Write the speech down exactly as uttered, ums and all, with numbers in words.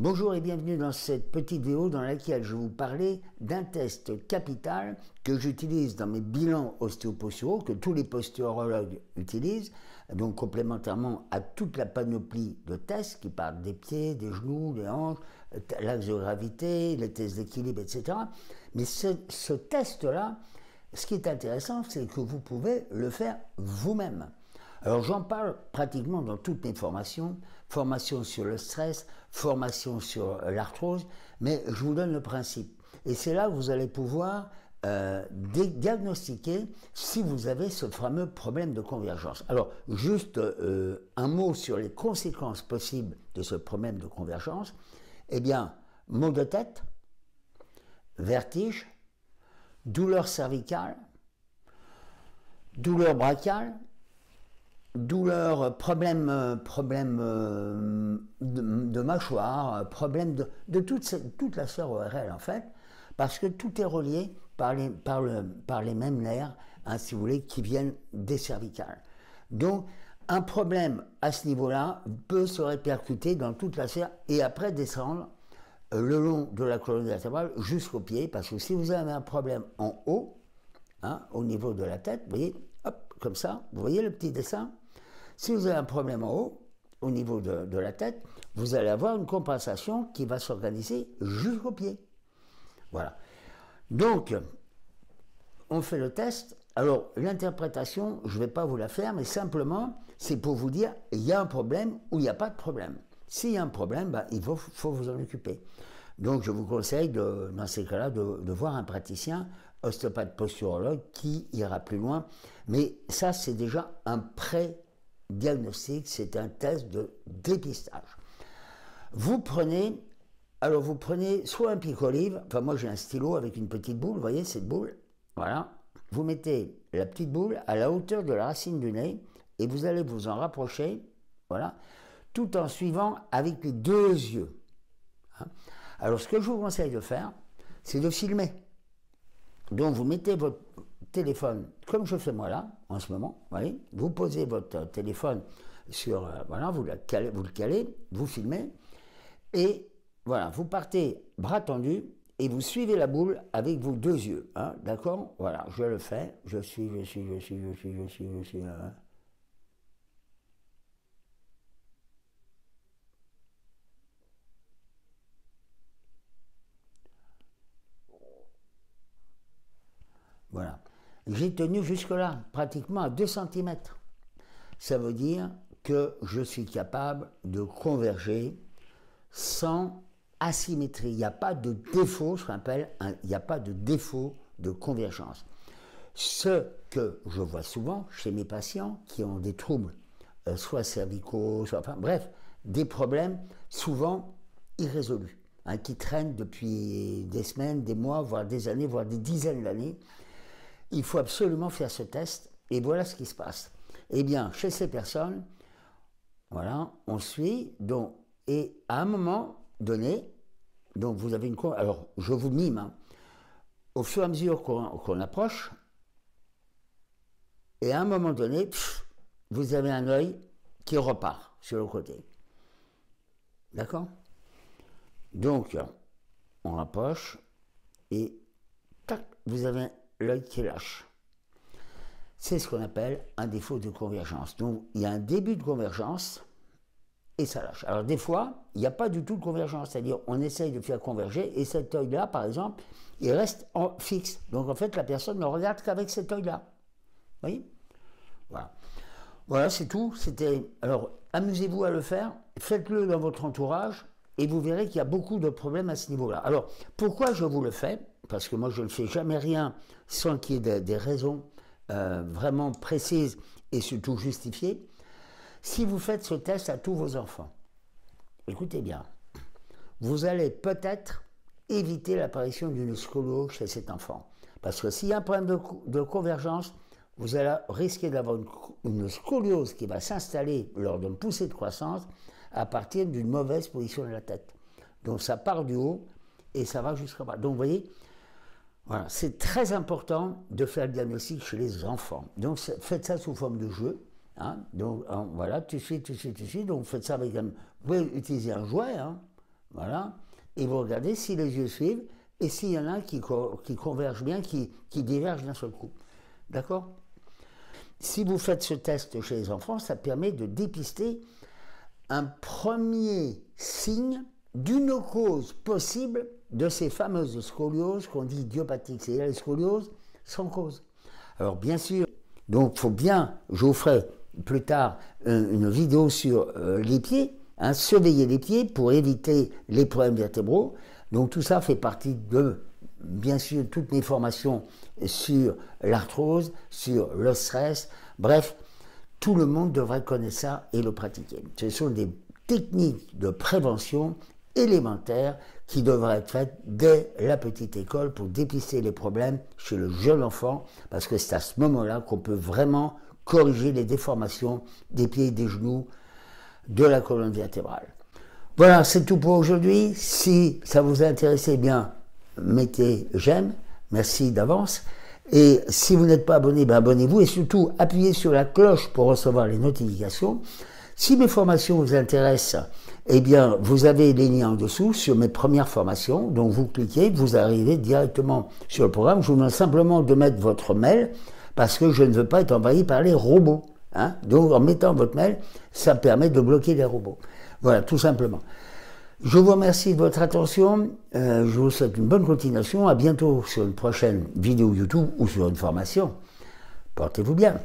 Bonjour et bienvenue dans cette petite vidéo dans laquelle je vais vous parler d'un test capital que j'utilise dans mes bilans ostéoposturaux, que tous les posturologues utilisent, donc complémentairement à toute la panoplie de tests qui parlent des pieds, des genoux, des hanches, l'axe de gravité, les tests d'équilibre, et cetera. Mais ce, ce test-là, ce qui est intéressant, c'est que vous pouvez le faire vous-même. Alors j'en parle pratiquement dans toutes mes formations, formation sur le stress, formation sur l'arthrose, mais je vous donne le principe. Et c'est là que vous allez pouvoir euh, diagnostiquer si vous avez ce fameux problème de convergence. Alors juste euh, un mot sur les conséquences possibles de ce problème de convergence. Eh bien, maux de tête, vertige, douleur cervicale, douleur brachiale, douleur, problème, problème euh, de, de mâchoire, problème de, de toute, toute la sphère O R L en fait, parce que tout est relié par les, par le, par les mêmes nerfs, hein, si vous voulez, qui viennent des cervicales. Donc un problème à ce niveau-là peut se répercuter dans toute la sphère et après descendre euh, le long de la colonne vertébrale jusqu'au pied, parce que si vous avez un problème en haut, hein, au niveau de la tête, vous voyez, hop, comme ça, vous voyez le petit dessin? Si vous avez un problème en haut, au niveau de, de la tête, vous allez avoir une compensation qui va s'organiser jusqu'au pied. Voilà. Donc, on fait le test. Alors, l'interprétation, je ne vais pas vous la faire, mais simplement, c'est pour vous dire, il y a un problème ou il n'y a pas de problème. S'il y a un problème, bah, il faut, faut vous en occuper. Donc, je vous conseille, de, dans ces cas-là, de, de voir un praticien, ostéopathe posturologue, qui ira plus loin. Mais ça, c'est déjà un pré diagnostic, c'est un test de dépistage. Vous prenez, alors vous prenez soit un pic-olive, enfin moi j'ai un stylo avec une petite boule, vous voyez cette boule, voilà. Vous mettez la petite boule à la hauteur de la racine du nez et vous allez vous en rapprocher, voilà, tout en suivant avec les deux yeux. Alors ce que je vous conseille de faire, c'est de filmer. Donc vous mettez votre téléphone, comme je fais moi là, en ce moment, voyez, vous posez votre téléphone sur, euh, voilà, vous, la calez, vous le calez, vous filmez, et voilà, vous partez bras tendus, et vous suivez la boule avec vos deux yeux, hein, d'accord? Voilà, je le fais, je suis, je suis, je suis, je suis, je suis, je suis, euh... voilà. J'ai tenu jusque-là, pratiquement à deux centimètres. Ça veut dire que je suis capable de converger sans asymétrie. Il n'y a pas de défaut, je rappelle, il n'y a pas de défaut de convergence. Ce que je vois souvent chez mes patients qui ont des troubles, euh, soit cervicaux, soit, enfin bref, des problèmes souvent irrésolus, hein, qui traînent depuis des semaines, des mois, voire des années, voire des dizaines d'années. Il faut absolument faire ce test, et voilà ce qui se passe. Eh bien, chez ces personnes, voilà, on suit, donc, et à un moment donné, donc vous avez une courbe, alors je vous mime, hein, au fur et à mesure qu'on qu'on approche, et à un moment donné, pff, vous avez un œil qui repart sur le côté. D'accord? Donc, on approche, et tac, vous avez l'œil qui lâche. C'est ce qu'on appelle un défaut de convergence. Donc il y a un début de convergence et ça lâche. Alors des fois, il n'y a pas du tout de convergence, c'est-à-dire on essaye de faire converger et cet œil-là, par exemple, il reste en fixe. Donc en fait, la personne ne regarde qu'avec cet œil-là. Vous voyez? Voilà. Voilà, c'est tout. C'était. Alors amusez-vous à le faire, faites-le dans votre entourage. Et vous verrez qu'il y a beaucoup de problèmes à ce niveau-là. Alors, pourquoi je vous le fais? Parce que moi, je ne fais jamais rien sans qu'il y ait des, des raisons euh, vraiment précises et surtout justifiées. Si vous faites ce test à tous vos enfants, écoutez bien, vous allez peut-être éviter l'apparition d'une scoliose chez cet enfant. Parce que s'il y a un problème de, de convergence, vous allez risquer d'avoir une, une scoliose qui va s'installer lors d'une poussée de croissance à partir d'une mauvaise position de la tête. Donc ça part du haut et ça va jusqu'en bas. Donc vous voyez, voilà, c'est très important de faire le diagnostic chez les enfants. Donc faites ça sous forme de jeu. Hein. Donc hein, voilà, tu suis, tu suis, tu suis. Donc faites ça avec un... Vous pouvez utiliser un jouet, hein, Voilà. Et vous regardez si les yeux suivent et s'il y en a qui, co qui convergent bien, qui, qui divergent d'un seul coup. D'accord? Si vous faites ce test chez les enfants, ça permet de dépister un premier signe d'une cause possible de ces fameuses scolioses qu'on dit idiopathiques, c'est-à-dire les scolioses sans cause. Alors bien sûr, donc il faut bien, je vous ferai plus tard une vidéo sur euh, les pieds, hein, surveiller les pieds pour éviter les problèmes vertébraux. Donc tout ça fait partie de, bien sûr, toutes mes formations sur l'arthrose, sur le stress, bref, tout le monde devrait connaître ça et le pratiquer. Ce sont des techniques de prévention élémentaires qui devraient être faites dès la petite école pour dépister les problèmes chez le jeune enfant, parce que c'est à ce moment-là qu'on peut vraiment corriger les déformations des pieds et des genoux, de la colonne vertébrale. Voilà, c'est tout pour aujourd'hui. Si ça vous a intéressé, bien, mettez j'aime, merci d'avance. Et si vous n'êtes pas abonné, ben abonnez-vous et surtout appuyez sur la cloche pour recevoir les notifications. Si mes formations vous intéressent, eh bien, vous avez les liens en dessous sur mes premières formations. Donc vous cliquez, vous arrivez directement sur le programme. Je vous demande simplement de mettre votre mail parce que je ne veux pas être envahi par les robots. Hein? Donc en mettant votre mail, ça permet de bloquer les robots. Voilà, tout simplement. Je vous remercie de votre attention, euh, je vous souhaite une bonne continuation, à bientôt sur une prochaine vidéo YouTube ou sur une formation. Portez-vous bien.